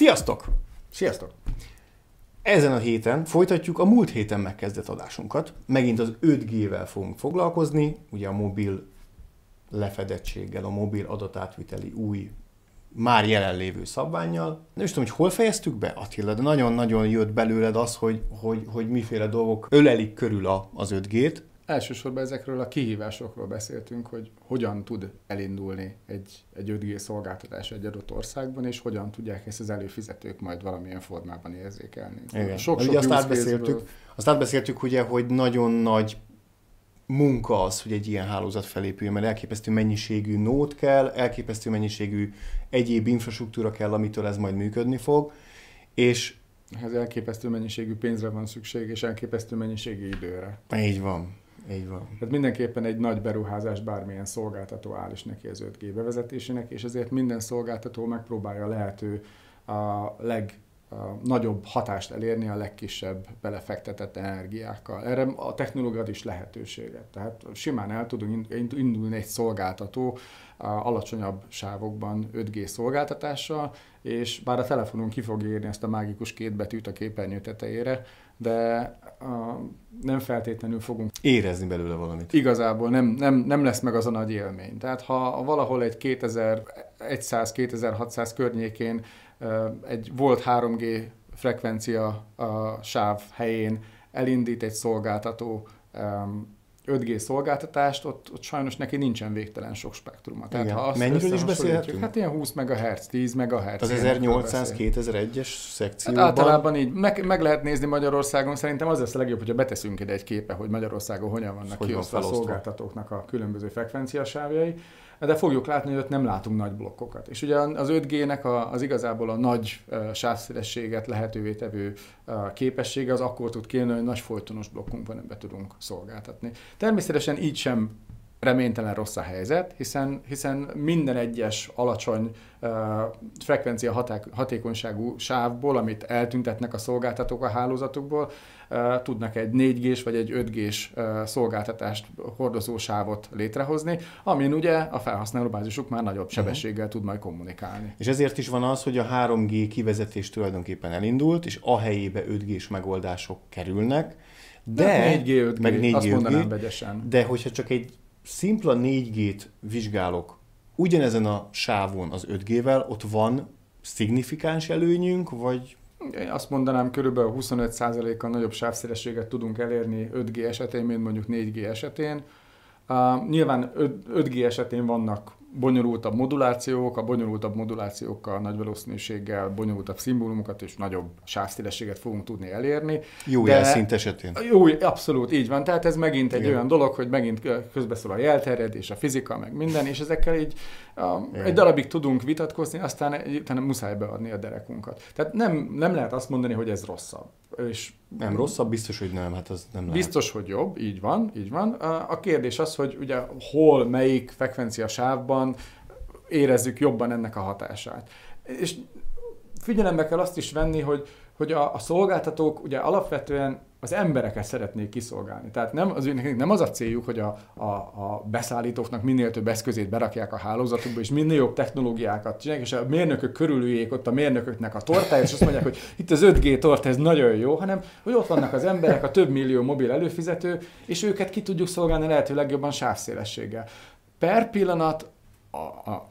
Sziasztok! Sziasztok! Ezen a héten folytatjuk a múlt héten megkezdett adásunkat. Megint az 5G-vel fogunk foglalkozni, ugye a mobil lefedettséggel, a mobil adatátviteli új, már jelenlévő szabvánnyal. Nem is tudom, hogy hol fejeztük be, Attila, de nagyon-nagyon jött belőled az, hogy miféle dolgok ölelik körül az 5G-t. Elsősorban ezekről a kihívásokról beszéltünk, hogy hogyan tud elindulni egy 5G szolgáltatás egy adott országban, és hogyan tudják ezt az előfizetők majd valamilyen formában érzékelni. Igen. Sok azt átbeszéltük ugye, hogy nagyon nagy munka az, hogy egy ilyen hálózat felépüljön, mert elképesztő mennyiségű nód kell, elképesztő mennyiségű egyéb infrastruktúra kell, amitől ez majd működni fog, és ehhez elképesztő mennyiségű pénzre van szükség, és elképesztő mennyiségű időre. Így van. Így van. Tehát mindenképpen egy nagy beruházás bármilyen szolgáltató áll is neki az 5G bevezetésének, és ezért minden szolgáltató megpróbálja lehető a legnagyobb hatást elérni a legkisebb belefektetett energiákkal. Erre a technológia is lehetőséget. Tehát simán el tudunk indulni egy szolgáltató alacsonyabb sávokban 5G szolgáltatással, és bár a telefonunk ki fog írni ezt a mágikus két betűt a képernyő tetejére, de nem feltétlenül fogunk érezni belőle valamit. Igazából nem lesz meg az a nagy élmény. Tehát ha valahol egy 2100-2600 környékén egy volt 3G frekvencia a sáv helyén elindít egy szolgáltató 5G szolgáltatást, ott sajnos neki nincsen végtelen sok spektruma. Tehát mennyiről is beszélhetünk? Hát ilyen 20 MHz, 10 MHz. Az 1800-2001-es szekcióban. Hát általában így. Meg lehet nézni Magyarországon. Szerintem az lesz a legjobb, hogyha beteszünk ide egy képe, hogy Magyarországon hogyan vannak kiosztva a szolgáltatóknak a különböző frekvenciasávjai. De fogjuk látni, hogy ott nem látunk nagy blokkokat. És ugye az 5G-nek az igazából a nagy sávszélességet lehetővé tevő képessége az akkor tud kijönni, hogy nagy folytonos blokkunkban ebbe tudunk szolgáltatni. Természetesen így sem reménytelen rossz a helyzet, hiszen minden egyes alacsony frekvencia hatékonyságú sávból, amit eltüntetnek a szolgáltatók a hálózatukból, tudnak egy 4G-s vagy egy 5G-s szolgáltatást hordozó sávot létrehozni, amin ugye a felhasználóbázisuk már nagyobb sebességgel tud majd kommunikálni. És ezért is van az, hogy a 3G kivezetés tulajdonképpen elindult, és a helyébe 5G-s megoldások kerülnek, de 4G, 5G, meg 4G, azt mondanám vegyesen. De hogyha csak egy szimpla 4G-t vizsgálok ugyanezen a sávon az 5G-vel, ott van szignifikáns előnyünk, vagy? Én azt mondanám, körülbelül 25%-kal nagyobb sávszélességet tudunk elérni 5G esetén, mint mondjuk 4G esetén. Nyilván 5G esetén vannak bonyolultabb modulációk, a bonyolultabb modulációkkal nagy valószínűséggel bonyolultabb szimbólumokat és nagyobb sávszélességet fogunk tudni elérni. Jó jelszint esetén. Jó, abszolút, így van. Tehát ez megint egy olyan dolog, hogy megint közbeszól a jelterjedés, a fizika, meg minden, és ezekkel így egy darabig tudunk vitatkozni, aztán utána muszáj beadni a derekunkat. Tehát nem lehet azt mondani, hogy ez rosszabb. És nem rosszabb, biztos, hogy nem, hát az nem lehet. Biztos, hogy jobb, így van, így van. A kérdés az, hogy ugye hol, melyik frekvencia sávban érezzük jobban ennek a hatását. És figyelembe kell azt is venni, hogy a szolgáltatók ugye alapvetően az embereket szeretnék kiszolgálni. Tehát nem az a céljuk, hogy a beszállítóknak minél több eszközét berakják a hálózatukba, és minél jobb technológiákat csinálják, és a mérnökök körülüljék ott a mérnököknek a tortáját, és azt mondják, hogy itt az 5G torta, ez nagyon jó, hanem hogy ott vannak az emberek, a több millió mobil előfizető, és őket ki tudjuk szolgálni lehető legjobban sávszélességgel. Per pillanat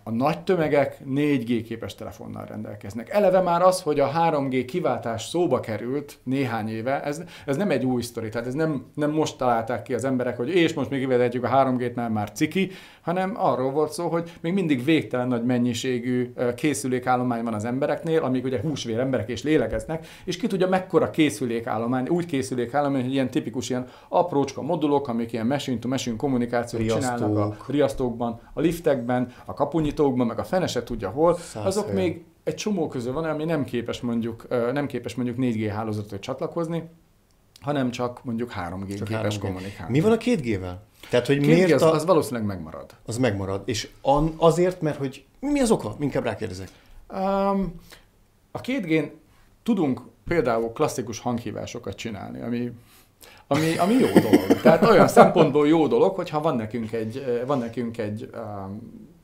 a nagy tömegek 4G képes telefonnal rendelkeznek. Eleve már az, hogy a 3G kiváltás szóba került néhány éve, ez nem egy új sztori, tehát ez nem most találták ki az emberek, hogy és most még kivezetjük a 3G-t, mert már ciki, hanem arról volt szó, hogy még mindig végtelen nagy mennyiségű készülékállomány van az embereknél, amik ugye húsvér emberek és lélegeznek, és ki tudja mekkora készülékállomány, úgy készülékállomány, hogy ilyen tipikus ilyen aprócska modulok, amik ilyen machine-to-machine kommunikációt csinálnak a riasztókban, a liftekben, a kapunnyitókban, meg a fene se tudja hol, azok még egy csomó közül van, ami nem képes mondjuk 4G hálózatot csatlakozni, hanem csak mondjuk 3G képes kommunikálni. Mi van a 2G-vel? Tehát, hogy miért az valószínűleg megmarad. Az megmarad. És azért, mert hogy mi az oka? Inkább rákérdezek. A 2G-n tudunk például klasszikus hanghívásokat csinálni, ami jó dolog. Tehát olyan szempontból jó dolog, hogyha van nekünk egy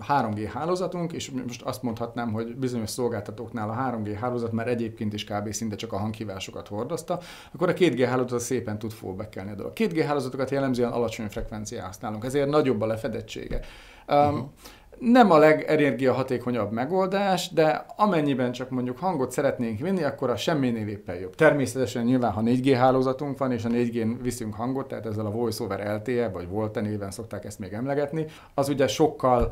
3G hálózatunk, és most azt mondhatnám, hogy bizonyos szolgáltatóknál a 3G hálózat már egyébként is kb. Szinte csak a hanghívásokat hordozta, akkor a 2G hálózat szépen tud fallbackelni a dolog. 2G hálózatokat jellemzően alacsony frekvencián használunk, ezért nagyobb a lefedettsége. Nem a legenergiahatékonyabb megoldás, de amennyiben csak mondjuk hangot szeretnénk vinni, akkor a semminél éppen jobb. Természetesen nyilván, ha 4G hálózatunk van, és a 4G-n viszünk hangot, tehát ezzel a Voice over LTE, vagy VoLTE néven szokták ezt még emlegetni, az ugye sokkal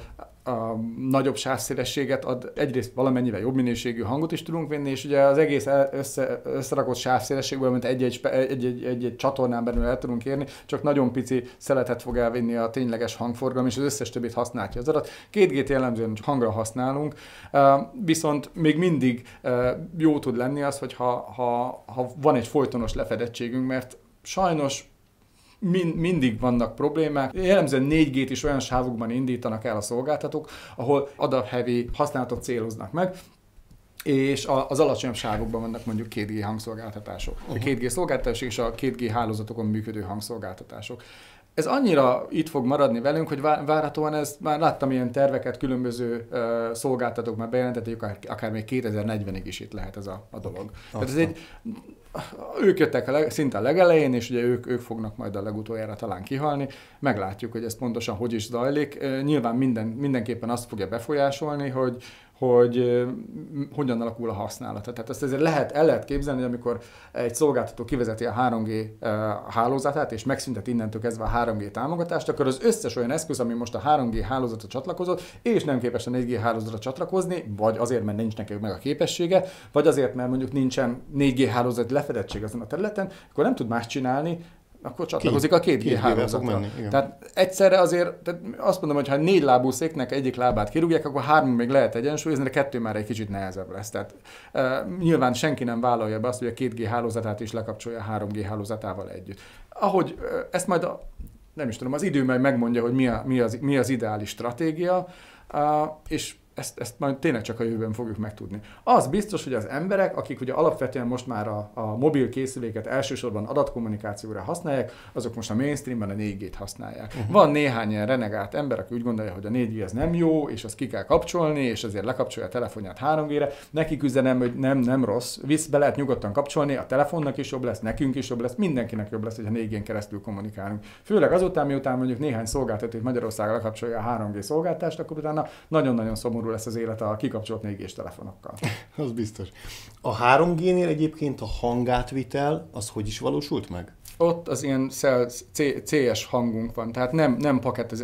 nagyobb sávszélességet ad, egyrészt valamennyivel jobb minőségű hangot is tudunk vinni, és ugye az egész összerakott sávszélességből, mint egy-egy csatornán belül el tudunk érni, csak nagyon pici szeletet fog elvinni a tényleges hangforgalom, és az összes többit használja az adat. 2G-t jellemzően hangra használunk, viszont még mindig jó tud lenni az, hogy ha van egy folytonos lefedettségünk, mert sajnos mindig vannak problémák. Jellemzően 4G-t is olyan sávokban indítanak el a szolgáltatók, ahol adathavi használatot céloznak meg, és az alacsonyabb sávokban vannak mondjuk 2G hangszolgáltatások. A 2G szolgáltatások és a 2G hálózatokon működő hangszolgáltatások. Ez annyira itt fog maradni velünk, hogy várhatóan ez, már láttam ilyen terveket, különböző szolgáltatók már bejelentették, akár még 2040-ig is itt lehet ez a dolog. Tehát ez egy, ők jöttek szinte a legelején, és ugye ők fognak majd a legutoljára talán kihalni. Meglátjuk, hogy ez pontosan hogy is zajlik. Nyilván mindenképpen azt fogja befolyásolni, hogy hogyan alakul a használata. Tehát azt azért el lehet képzelni, hogy amikor egy szolgáltató kivezeti a 3G hálózatát, és megszüntet innentől kezdve a 3G támogatást, akkor az összes olyan eszköz, ami most a 3G hálózatra csatlakozott, és nem képes a 4G hálózatra csatlakozni, vagy azért, mert nincs neki meg a képessége, vagy azért, mert mondjuk nincsen 4G hálózat lefedettség azon a területen, akkor nem tud más csinálni, akkor csatlakozik a 2G hálózatra. Tehát egyszerre azért, tehát azt mondom, hogy ha 4 lábú széknek egyik lábát kirúgják, akkor 3 még lehet egyensúlyozni, de 2 már egy kicsit nehezebb lesz. Tehát nyilván senki nem vállalja be azt, hogy a 2G hálózatát is lekapcsolja a 3G hálózatával együtt. Ahogy ezt majd nem is tudom, az idő majd megmondja, hogy mi az ideális stratégia, és ezt majd tényleg csak a jövőben fogjuk megtudni. Az biztos, hogy az emberek, akik ugye alapvetően most már a mobil készüléket elsősorban adatkommunikációra használják, azok most a mainstreamben a 4G-t használják. Van néhány ilyen renegált ember, aki úgy gondolja, hogy a 4G az nem jó, és azt ki kell kapcsolni, és azért lekapcsolja a telefonját 3G-re. Nekik üzenem, hogy nem rossz, be lehet nyugodtan kapcsolni, a telefonnak is jobb lesz, nekünk is jobb lesz, mindenkinek jobb lesz, hogy a 4G-n keresztül kommunikálunk. Főleg azután, miután mondjuk néhány szolgáltató Magyarországon lekapcsolja a 3G szolgáltást, akkor utána nagyon-nagyon szomorú lesz az élet a kikapcsolt 4G-s telefonokkal. Az biztos. A 3G-nél egyébként a hangátvitel, az hogy is valósult meg? Ott az ilyen CS hangunk van, tehát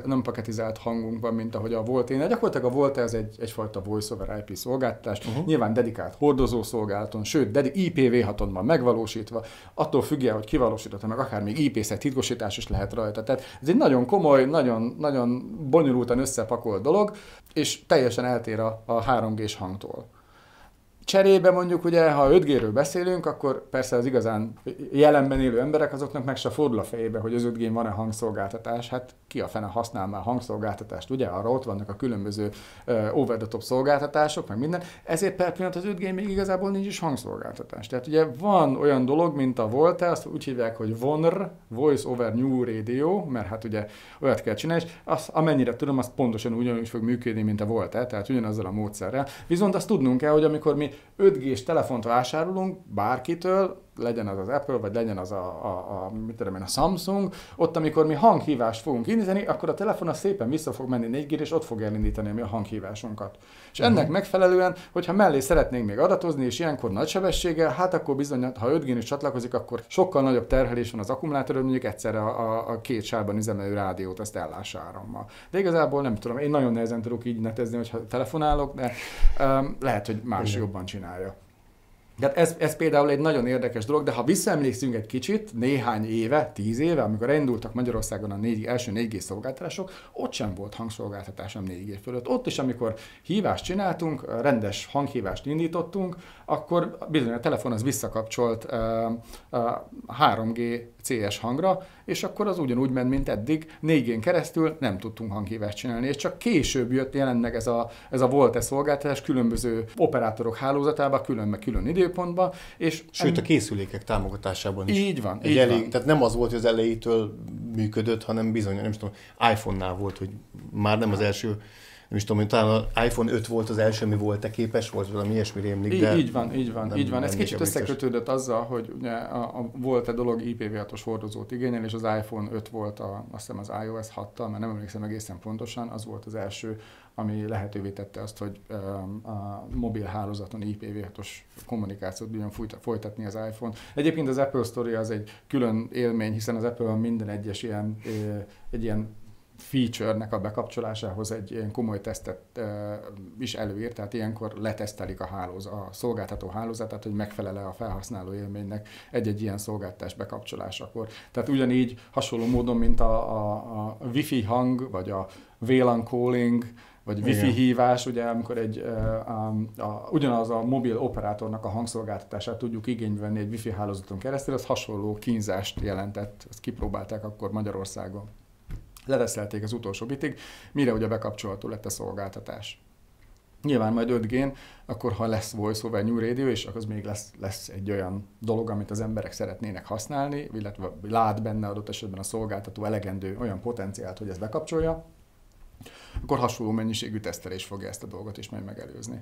nem paketizált hangunk van, mint ahogy a VoLTE-nél. Gyakorlatilag a VoLTE ez egyfajta Voice over IP szolgáltatás, nyilván dedikált hordozó szolgálton, sőt, IPv6-on van megvalósítva, attól függően, hogy kivalósította meg, akár még IP-szert titkosítás is lehet rajta. Tehát ez egy nagyon komoly, nagyon bonyolultan összepakolt dolog, és teljesen eltér a 3G-s hangtól. Cserébe mondjuk, ugye, ha 5G-ről beszélünk, akkor persze az igazán jelenben élő emberek azoknak meg se fordul a fejébe, hogy az 5G-n van-e hangszolgáltatás. Hát ki a fene használ már hangszolgáltatást, ugye? Arra ott vannak a különböző over-the-top szolgáltatások, meg minden. Ezért per pillanat az 5G-n még igazából nincs is hangszolgáltatás. Tehát ugye van olyan dolog, mint a VoLTE, azt úgy hívják, hogy VoNR, Voice over New Radio, mert hát ugye olyat kell csinálni, és azt, amennyire tudom, az pontosan ugyanúgy fog működni, mint a VoLTE, tehát ugyanazzal a módszerrel. Viszont azt tudnunk kell, hogy amikor mi 5G-s telefont vásárolunk bárkitől, legyen az az Apple, vagy legyen az a Samsung, ott amikor mi hanghívást fogunk indítani, akkor a telefon az szépen vissza fog menni 4G-re, és ott fog elindítani mi a hanghívásunkat. És ennek megfelelően, hogyha mellé szeretnénk még adatozni, és ilyenkor nagy sebességgel, hát akkor bizony, ha 5G-n is csatlakozik, akkor sokkal nagyobb terhelés van az akkumulátoron, mondjuk egyszerre a két sávban üzemelő rádiót azt ellássa árammal. De igazából nem tudom, én nagyon nehezen tudok így netezni, hogyha telefonálok, de lehet, hogy más jobban csinálja. Tehát ez például egy nagyon érdekes dolog, de ha visszaemlékszünk egy kicsit, néhány éve, 10 éve, amikor indultak Magyarországon a első 4G szolgáltatások, ott sem volt hangszolgáltatás a 4G fölött. Ott is, amikor hívást csináltunk, rendes hanghívást indítottunk, akkor bizony a telefon az visszakapcsolt 3G CS hangra, és akkor az ugyanúgy ment, mint eddig. 4G-n keresztül nem tudtunk hanghívást csinálni, és csak később jelent meg ez a VoLTE szolgáltatás különböző operátorok hálózatába, külön időpontban. És sőt, a készülékek támogatásában is. Így van. Így van. Tehát nem az volt, hogy az elejétől működött, hanem bizony, nem tudom, iPhone-nál volt, hogy már nem az első nem is tudom, talán az iPhone 5 volt az első, ami volt-e képes, volt valami ilyesmi rémlik, de... Így van. Ez kicsit összekötődött azzal, hogy ugye a volt-e dolog IPv6-os hordozót igényel, és az iPhone 5 volt azt hiszem az iOS 6-tal, mert nem emlékszem egészen pontosan, az volt az első, ami lehetővé tette azt, hogy a mobil hálózaton IPv6-os kommunikációt bírjon folytatni az iPhone. Egyébként az Apple Store az egy külön élmény, hiszen az Apple minden egyes ilyen, egy ilyen feature-nek a bekapcsolásához egy ilyen komoly tesztet is előír, tehát ilyenkor letesztelik a szolgáltató hálózatát, hogy megfelele a felhasználó élménynek egy-egy ilyen szolgáltatás bekapcsolásakor. Tehát ugyanígy hasonló módon, mint a Wi-Fi hang, vagy a VLAN calling, vagy wifi hívás, ugye, amikor ugyanaz a mobil operátornak a hangszolgáltatását tudjuk igénybe venni egy wifi hálózaton keresztül, az hasonló kínzást jelentett, ezt kipróbálták akkor Magyarországon. Letesztelték az utolsó bitig, mire ugye bekapcsolható lett a szolgáltatás. Nyilván majd 5G-n, akkor ha lesz Voice over New Radio, és akkor az még lesz egy olyan dolog, amit az emberek szeretnének használni, illetve lát benne adott esetben a szolgáltató elegendő olyan potenciált, hogy ezt bekapcsolja, akkor hasonló mennyiségű tesztelés fogja ezt a dolgot is majd megelőzni.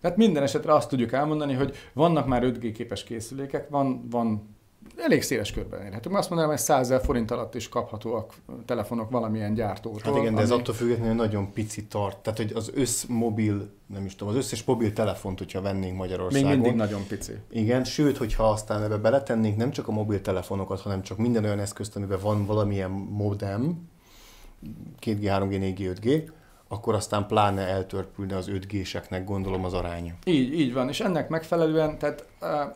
Tehát minden esetre azt tudjuk elmondani, hogy vannak már 5G képes készülékek, van elég széles körben érhetünk. Azt mondanám, hogy 100 000 forint alatt is kaphatóak telefonok valamilyen gyártótól. Hát igen, de ez attól függetlenül nagyon pici tart. Tehát, hogy az az összes mobiltelefont, hogyha vennénk Magyarországon. Még mindig nagyon pici. Igen, sőt, hogyha aztán ebbe beletennénk nem csak a mobiltelefonokat, hanem csak minden olyan eszközt, amiben van valamilyen modem, 2G, 3G, 4G, 5G, akkor aztán pláne eltörpülne az 5G-seknek, gondolom, az aránya. Így van, és ennek megfelelően tehát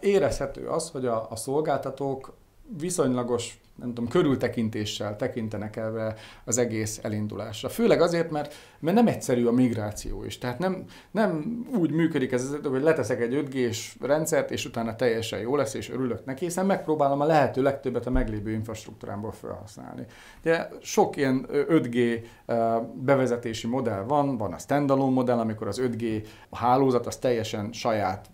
érezhető az, hogy a szolgáltatók viszonylagos, nem tudom, körültekintéssel tekintenek erre az egész elindulásra. Főleg azért, mert nem egyszerű a migráció is. Tehát nem úgy működik ez, hogy leteszek egy 5G-s rendszert, és utána teljesen jó lesz, és örülök neki, hiszen megpróbálom a lehető legtöbbet a meglévő infrastruktúrámból felhasználni. Ugye sok ilyen 5G bevezetési modell van a standalone modell, amikor az 5G hálózat az teljesen saját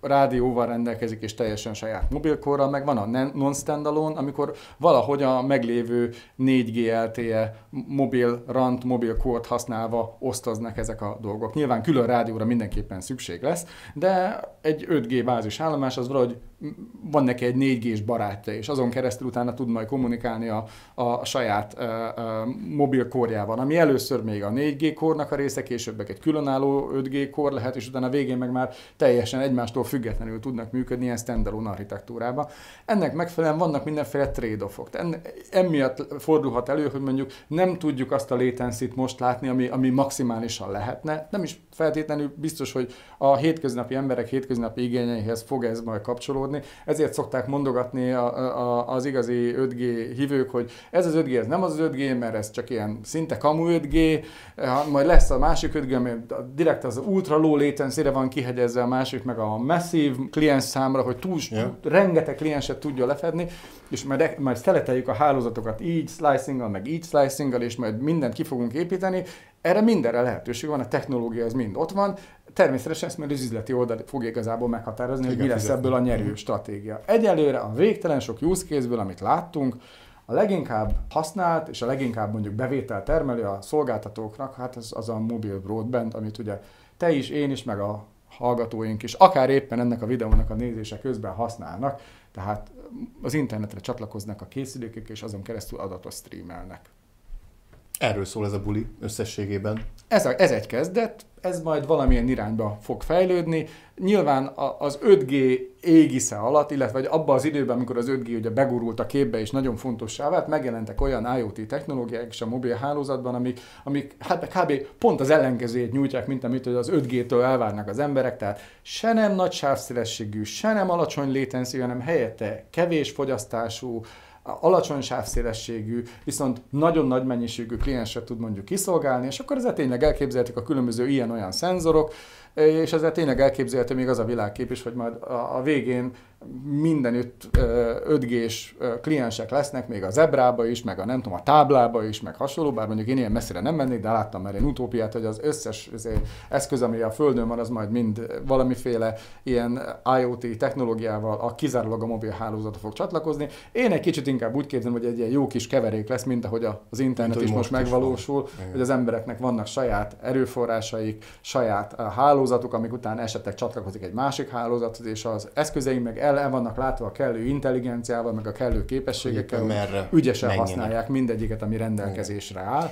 rádióval rendelkezik, és teljesen saját mobilkorral, meg van a non-standalone, amikor valahogy a meglévő 4G LTE mobil RAN-t, mobil kort használva osztoznak ezek a dolgok. Nyilván külön rádióra mindenképpen szükség lesz, de egy 5G bázisállomás az valahogy van neki egy 4G-s barátja, és azon keresztül utána tud majd kommunikálni a saját mobil korjával, ami először még a 4G kornak a része, később egy különálló 5G kor lehet, és utána végén meg már teljesen egymástól függetlenül tudnak működni ilyen standalone architektúrában. Ennek megfelelően vannak mindenféle trade-offok. Emiatt fordulhat elő, hogy mondjuk nem tudjuk azt a latency-t most látni, ami maximálisan lehetne. Nem is feltétlenül biztos, hogy a hétköznapi emberek hétköznapi igényeihez fog ez majd kapcsolódni. Ezért szokták mondogatni az igazi 5G hívők, hogy ez az 5G, ez nem az 5G, mert ez csak ilyen szinte kamu 5G, majd lesz a másik 5G, ami direkt az ultra low latency-re van kihegyezve, a másik meg a masszív kliens számra, hogy rengeteg klienset tudja lefedni, és majd szeleteljük a hálózatokat így slicing-gal, meg így slicing-gal, és majd mindent ki fogunk építeni. Erre mindenre lehetőség van, a technológia az mind ott van, természetesen ezt majd az üzleti oldal fogja igazából meghatározni, igen, hogy mi lesz ebből a nyerő stratégia. Egyelőre a végtelen sok use case-ből, amit láttunk, a leginkább használt és a leginkább mondjuk bevétel termelő a szolgáltatóknak, hát az a mobil broadband, amit ugye te is, én is, meg a hallgatóink is, akár éppen ennek a videónak a nézése közben használnak, tehát az internetre csatlakoznak a készülékek, és azon keresztül adatot streamelnek. Erről szól ez a buli összességében. Ez egy kezdet, ez majd valamilyen irányba fog fejlődni. Nyilván az 5G égisze alatt, illetve abban az időben, amikor az 5G ugye begurult a képbe és nagyon fontossá vált, megjelentek olyan IoT technológiák is a mobil hálózatban, amik hát kb. Pont az ellenkezőjét nyújtják, mint amit az 5G-től elvárnak az emberek, tehát se nem nagy sávszélességű, se nem alacsony latency, hanem helyette kevés fogyasztású, alacsony sávszélességű, viszont nagyon nagy mennyiségű klienset tud mondjuk kiszolgálni, és akkor ezzel tényleg elképzelhetik a különböző ilyen-olyan szenzorok, és ezzel tényleg elképzelhető még az a világkép is, hogy majd a végén mindenütt 5G-s kliensek lesznek, még a Zebrába is, meg a nem tudom, a táblába is, meg hasonló, bár mondjuk én ilyen messzire nem mennék, de láttam már én utópiát, hogy az összes eszköz, ami a Földön van, az majd mind valamiféle ilyen IoT technológiával kizárólag a mobil hálózatra fog csatlakozni. Én egy kicsit inkább úgy képzelem, hogy egy ilyen jó kis keverék lesz, mint ahogy az internet is most megvalósul, hogy az embereknek vannak saját erőforrásaik, saját hálózatuk, amik után esetleg csatlakozik egy másik hálózathoz, és az eszközeim meg el vannak látva a kellő intelligenciával, meg a kellő képességekkel, hogy ügyesen használják mindegyiket, ami rendelkezésre áll.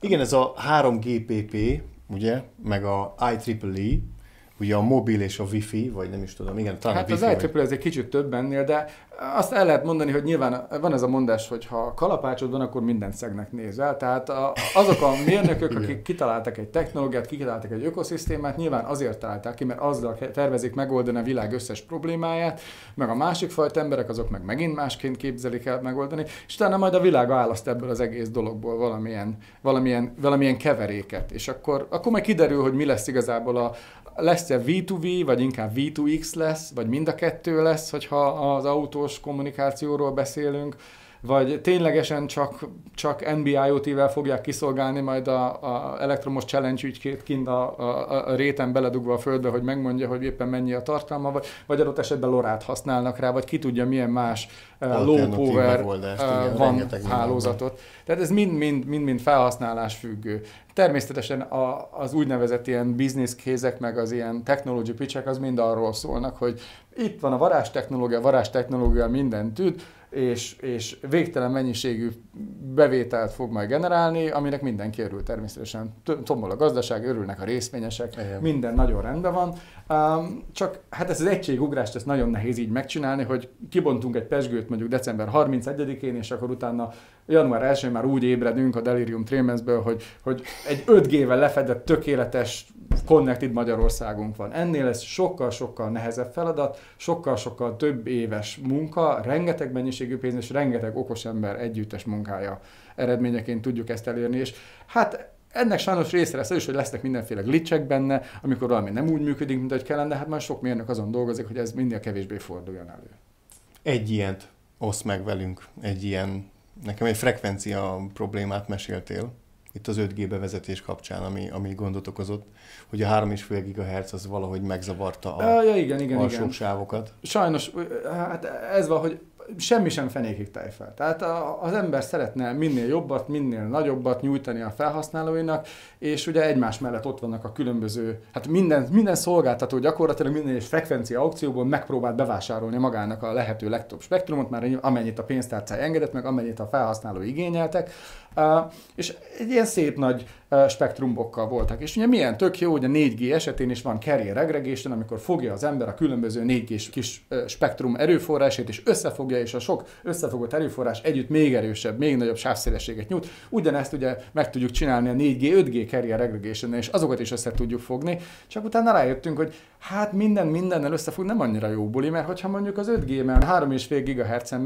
Igen, ez a 3GPP, ugye, meg a IEEE, ugye a mobil és a Wi-Fi, vagy nem is tudom, igen, talán a Wi-Fi. Az IEEE ez egy kicsit több ennél, de azt el lehet mondani, hogy nyilván van ez a mondás, hogy ha kalapácsod van, akkor minden szegnek nézel. Tehát azok a mérnökök, akik kitaláltak egy technológiát, kitaláltak egy ökoszisztémát, nyilván azért találták ki, mert azzal tervezik megoldani a világ összes problémáját, meg a másik fajta emberek, azok meg megint másként képzelik el megoldani, és utána majd a világ választ ebből az egész dologból valamilyen keveréket. És akkor majd kiderül, hogy mi lesz igazából lesz-e V2V, vagy inkább V2X lesz, vagy mind a kettő lesz, hogyha az autós kommunikációról beszélünk, vagy ténylegesen csak NB-IoT-vel fogják kiszolgálni majd a elektromos challenge ügykét kint a réten beledugva a földbe, hogy megmondja, hogy éppen mennyi a tartalma, vagy adott esetben lorát használnak rá, vagy ki tudja milyen más low power van hálózatot. Tehát ez mind-mind felhasználás függő. Természetesen az úgynevezett ilyen business case-ek, meg az ilyen technology pitch-ek az mind arról szólnak, hogy itt van a varázstechnológia mindent tud, és végtelen mennyiségű bevételt fog majd generálni, aminek mindenki örül természetesen. Tombol a gazdaság, örülnek a részvényesek, minden nagyon rendben van. Csak hát ez az egységugrást ezt nagyon nehéz így megcsinálni, hogy kibontunk egy pezsgőt mondjuk december 31-én, és akkor utána január 1-én már úgy ébredünk a Delirium Tremensből, hogy egy 5G-vel lefedett tökéletes Connected Magyarországunk van. Ennél ez sokkal-sokkal nehezebb feladat, sokkal-sokkal több éves munka, rengeteg mennyiségű pénz és rengeteg okos ember együttes munkája eredményeként tudjuk ezt elérni, és hát ennek sajnos része lesz az is, hogy lesznek mindenféle glitchek benne, amikor valami nem úgy működik, mint ahogy kellene, de hát már sok mérnök azon dolgozik, hogy ez mindig kevésbé forduljon elő. Egy ilyent oszd meg velünk, nekem egy frekvencia problémát meséltél, itt az 5G bevezetés kapcsán, ami gondot okozott, hogy a 3,5 GHz az valahogy megzavarta a alsó sávokat. Sajnos, hát ez van, hogy semmi sem fenékig tejfel. Tehát az ember szeretne minél jobbat, minél nagyobbat nyújtani a felhasználóinak, és ugye egymás mellett ott vannak a különböző, hát minden szolgáltató gyakorlatilag minden egyes frekvencia aukcióból megpróbál bevásárolni magának a lehető legtöbb spektrumot, már amennyit a pénztárcája engedett, meg amennyit a felhasználó igényeltek, és egy ilyen szép nagy spektrumbokkal voltak. És ugye milyen tök jó, hogy a 4G esetén is van carrier aggregation, amikor fogja az ember a különböző 4G-s kis spektrum erőforrásait, és összefogja, és a sok összefogott erőforrás együtt még erősebb, még nagyobb sávszélességet nyújt. Ugyanezt ugye meg tudjuk csinálni a 4G, 5G carrier aggregation-nál, és azokat is össze tudjuk fogni. Csak utána rájöttünk, hogy hát mindennel összefog nem annyira jó buli, mert hogyha mondjuk az 5G-ben 3,5 GHz-en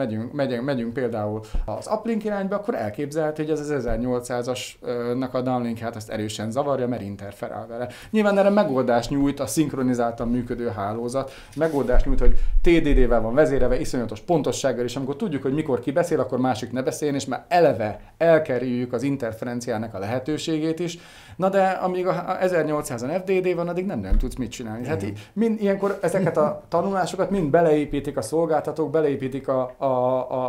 megyünk például az uplink irányba, akkor elképzelhető, hogy ez az 1800-asnak a downlink-hát ezt erősen zavarja, mert interferál vele. Nyilván erre megoldást nyújt a szinkronizáltan működő hálózat, megoldást nyújt, hogy TDD-vel van vezérelve, iszonyatos pontossággal, és amikor tudjuk, hogy mikor ki beszél, akkor másik ne beszéljen, és már eleve elkerüljük az interferenciának a lehetőségét is. Na de amíg a 1800-an FDD van, addig nem tudsz mit csinálni. Hát ilyenkor ezeket a tanulásokat mind beleépítik a szolgáltatók, beleépítik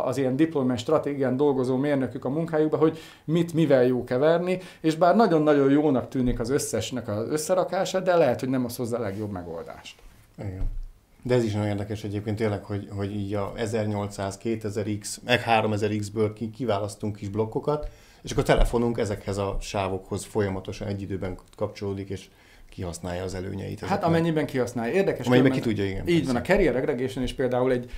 az ilyen deployment stratégián dolgozó mérnökük a munkájukba, hogy mit mivel jó keverni, és bár nagyon-nagyon jónak tűnik az összesnek az összerakása, de lehet, hogy nem az hozzá a legjobb megoldást. Igen. De ez is nagyon érdekes egyébként tényleg, hogy így a 1800, 2000X, meg 3000X-ből kiválasztunk kis blokkokat, és akkor a telefonunk ezekhez a sávokhoz folyamatosan egy időben kapcsolódik, és kihasználja az előnyeit. Hát amennyiben kihasználja. Érdekes. Amennyiben ki tudja, igen. Így persze. Van, a carrier aggregation is például egy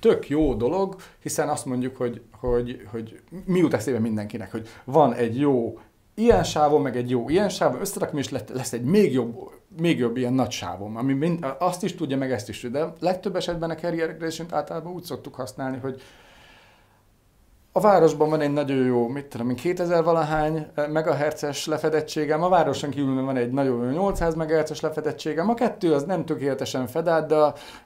tök jó dolog, hiszen azt mondjuk, hogy mi jut eszébe mindenkinek, hogy van egy jó ilyen sávon, meg egy jó ilyen sávon, összerakom, és lesz egy még jobb ilyen nagy sávom, ami azt is tudja, meg ezt is tudja. De legtöbb esetben a carrier aggregation-t általában úgy szoktuk használni, hogy A városban van egy nagyon jó, 2000-valahány megahertzes lefedettségem, a városon kívül van egy nagyon jó 800 megahertzes lefedettségem, a kettő az nem tökéletesen fed át,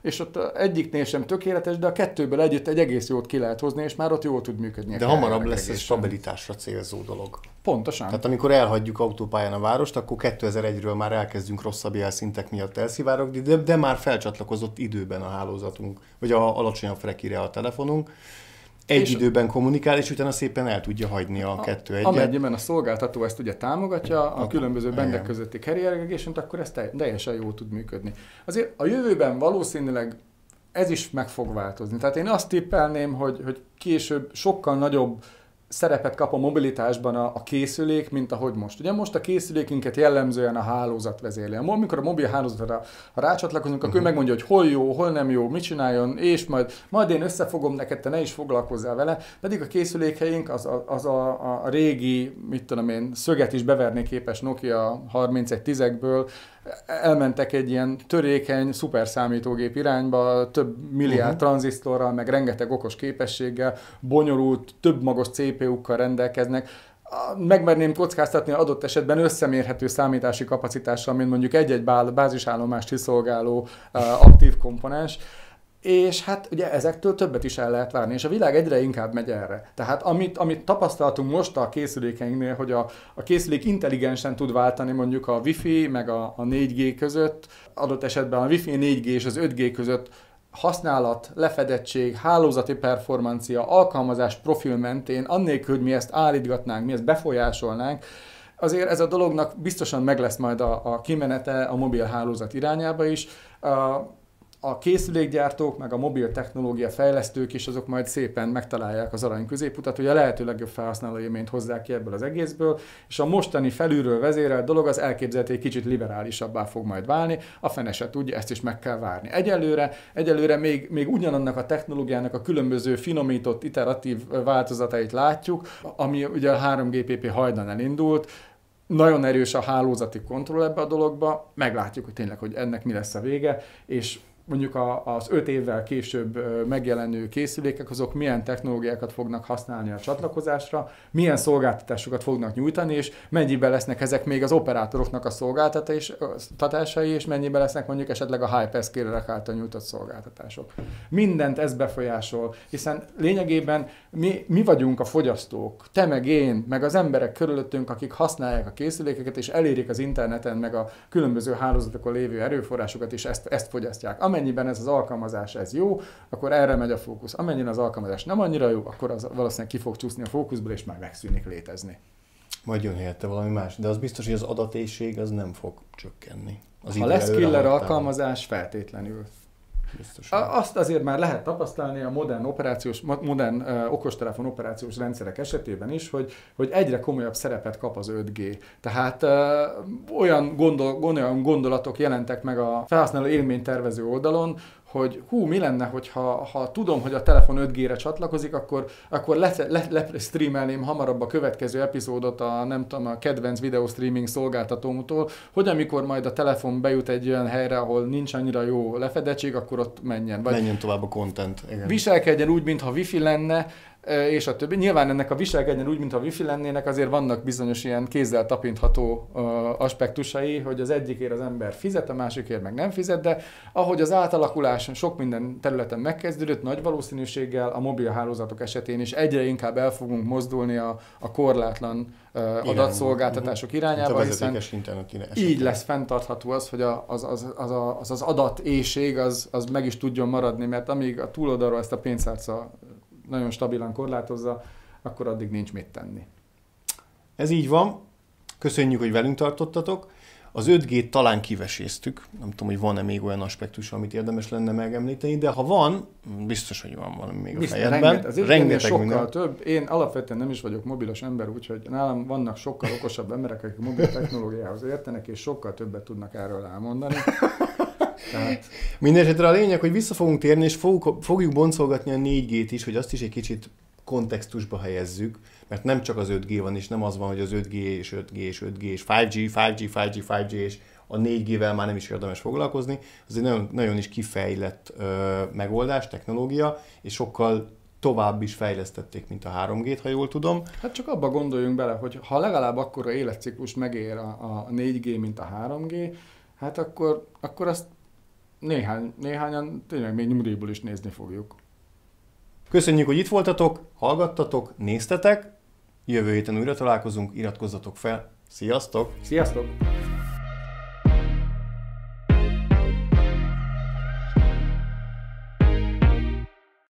és ott egyiknél sem tökéletes, de a kettőből együtt egy egész jót ki lehet hozni, és már ott jól tud működni. De hamarabb lesz ez stabilitásra célzó dolog. Pontosan. Tehát amikor elhagyjuk autópályán a várost, akkor 2001-ről már elkezdünk rosszabb jelszintek miatt elszivárogni, de már felcsatlakozott időben a hálózatunk, vagy a alacsonyabb frekire a telefonunk. Egy időben kommunikál, és utána szépen el tudja hagyni a 2-1-et. Amennyiben a szolgáltató ezt ugye támogatja, a különböző bendek közötti carrier aggregation-t, akkor ez teljesen jól tud működni. Azért a jövőben valószínűleg ez is meg fog változni. Tehát én azt tippelném, hogy később sokkal nagyobb szerepet kap a mobilitásban a készülék, mint ahogy most. Ugye most a készülékünket jellemzően a hálózat vezérli. Amikor a mobil hálózatra rácsatlakozunk, akkor megmondja, hogy hol jó, hol nem jó, mit csináljon, és majd én összefogom neked, te ne is foglalkozzál vele. Pedig a készülékeink az a régi, szöget is beverni képes Nokia 3110-ekből, elmentek egy ilyen törékeny, szuperszámítógép irányba, több milliárd tranzisztorral, meg rengeteg okos képességgel, bonyolult, több magos CPU-kkal rendelkeznek. Megmerném kockáztatni adott esetben összemérhető számítási kapacitással, mint mondjuk egy-egy bázisállomást kiszolgáló aktív komponens. És hát ugye ezektől többet is el lehet várni, és a világ egyre inkább megy erre. Tehát amit tapasztaltunk most a készülékeinknél, hogy a készülék intelligensen tud váltani mondjuk a Wi-Fi meg a 4G között, adott esetben a Wi-Fi 4G és az 5G között használat, lefedettség, hálózati performancia, alkalmazás profil mentén, annélkül, hogy mi ezt állítgatnánk, mi ezt befolyásolnánk, azért ez a dolognak biztosan meg lesz majd a kimenete a mobil hálózat irányába is. A készülékgyártók, meg a mobil technológia fejlesztők is, azok majd szépen megtalálják az arany középutat, hogy a lehető legjobb felhasználó élményt hozzák ki ebből az egészből, és a mostani felülről vezérelt dolog az elképzelhető egy kicsit liberálisabbá fog majd válni, a fene se tudja, ezt is meg kell várni. Egyelőre még ugyanannak a technológiának a különböző finomított, iteratív változatait látjuk, ami ugye a 3GPP hajdan elindult. Nagyon erős a hálózati kontroll ebbe a dologba, meglátjuk, hogy tényleg, hogy ennek mi lesz a vége, és mondjuk az 5 évvel később megjelenő készülékek, azok milyen technológiákat fognak használni a csatlakozásra, milyen szolgáltatásokat fognak nyújtani, és mennyiben lesznek ezek még az operátoroknak a szolgáltatásai, és mennyiben lesznek mondjuk esetleg a hyperscalerek által nyújtott szolgáltatások. Mindent ez befolyásol, hiszen lényegében mi vagyunk a fogyasztók, te meg én, meg az emberek körülöttünk, akik használják a készülékeket, és elérik az interneten, meg a különböző hálózatokon lévő erőforrásokat, és ezt fogyasztják. Amennyiben ez az alkalmazás jó, akkor erre megy a fókusz. Amennyiben az alkalmazás nem annyira jó, akkor az valószínűleg ki fog csúszni a fókuszból, és már megszűnik létezni. Majd jön helyette valami más, de az biztos, hogy az adatéhség az nem fog csökkenni. Ha lesz killer alkalmazás, feltétlenül. Azt azért már lehet tapasztalni a modern okostelefon operációs rendszerek esetében is, hogy egyre komolyabb szerepet kap az 5G. Tehát olyan gondolatok jelentek meg a felhasználó élménytervező oldalon, hogy mi lenne, hogyha tudom, hogy a telefon 5G-re csatlakozik, akkor lestreamelném hamarabb a következő epizódot a kedvenc videó streaming szolgáltatómtól, hogy amikor majd a telefon bejut egy olyan helyre, ahol nincs annyira jó lefedettség, akkor ott menjen. Vagy menjen tovább a content. Igen. Viselkedjen úgy, mintha wifi lenne, és a többi. Nyilván ennek a viselkedjen úgy, mintha wifi lennének, azért vannak bizonyos ilyen kézzel tapintható aspektusai, hogy az egyikért az ember fizet, a másikért meg nem fizet, de ahogy az átalakulás sok minden területen megkezdődött, nagy valószínűséggel a mobil hálózatok esetén is egyre inkább el fogunk mozdulni a korlátlan adatszolgáltatások irányába, hiszen így lesz fenntartható az, hogy az adatéhség az meg is tudjon maradni, mert amíg a túloldalról ezt a pénztárca nagyon stabilan korlátozza, akkor addig nincs mit tenni. Ez így van. Köszönjük, hogy velünk tartottatok. Az 5G-t talán kiveséztük. Nem tudom, hogy van-e még olyan aspektus, amit érdemes lenne megemlíteni, de ha van, biztos, hogy van valami még a fejedben. Rengeteg sokkal minden. Több. Én alapvetően nem is vagyok mobilos ember, úgyhogy nálam vannak sokkal okosabb emberek, akik mobil technológiához értenek, és sokkal többet tudnak erről elmondani. Mindenesetre a lényeg, hogy vissza fogunk térni, és fogjuk boncolgatni a 4G-t is, hogy azt is egy kicsit kontextusba helyezzük, mert nem csak az 5G van, és nem az van, hogy az 5G és 5G és 5G és 5G, 5G, 5G, 5G és a 4G-vel már nem is érdemes foglalkozni. Ez egy nagyon, nagyon is kifejlett megoldás, technológia, és sokkal tovább is fejlesztették, mint a 3G-t, ha jól tudom. Hát csak abba gondoljunk bele, hogy ha legalább akkora életciklust megér a 4G, mint a 3G, hát akkor azt néhányan tényleg még nyugdíjból is nézni fogjuk. Köszönjük, hogy itt voltatok, hallgattatok, néztetek. Jövő héten újra találkozunk, iratkozzatok fel. Sziasztok! Sziasztok!